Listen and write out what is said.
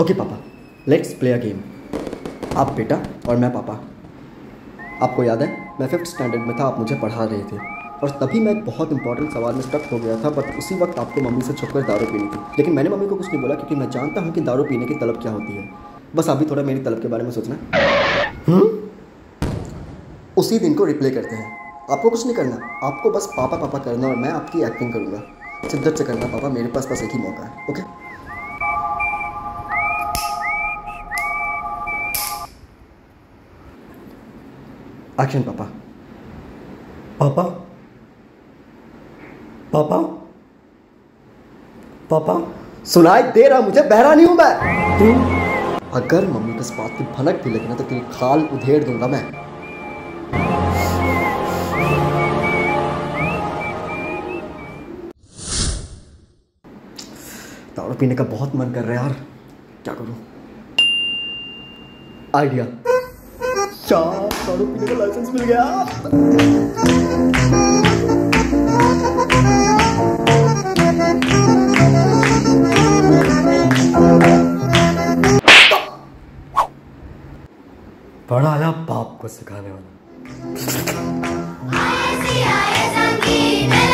Okay पापा, let's play a game. आप बेटा और मैं पापा। आपको याद है मैं 5th स्टैंडर्ड में था, आप मुझे पढ़ा रहे थे और तभी मैं एक बहुत इंपॉर्टेंट सवाल में स्टक हो गया था। बट उसी वक्त आपको मम्मी से छुपकर दारू पीनी थी, लेकिन मैंने मम्मी को कुछ नहीं बोला क्योंकि मैं जानता हूँ कि दारू पीने की तलब क्या होती है। बस अभी थोड़ा मेरी तलब के बारे में सोचना। उसी दिन को रिप्ले करते हैं। आपको कुछ नहीं करना, आपको बस पापा पापा करना और मैं आपकी एक्टिंग करूँगा। शिद्दत से करना पापा, मेरे पास बस एक ही मौका है। Okay action. पापा पापा पापा पापा, सुनाई दे रहा मुझे, बहरा नहीं हूं मैं। तू अगर मम्मी के बात की भनक भी लगना तो तेरी खाल उधेड़ दूंगा मैं। दारू पीने का बहुत मन कर रहा है यार, क्या करूं? आइडिया, दारू पीने का लाइसेंस मिल गया। बड़ा आया बाप को सिखाने वाला।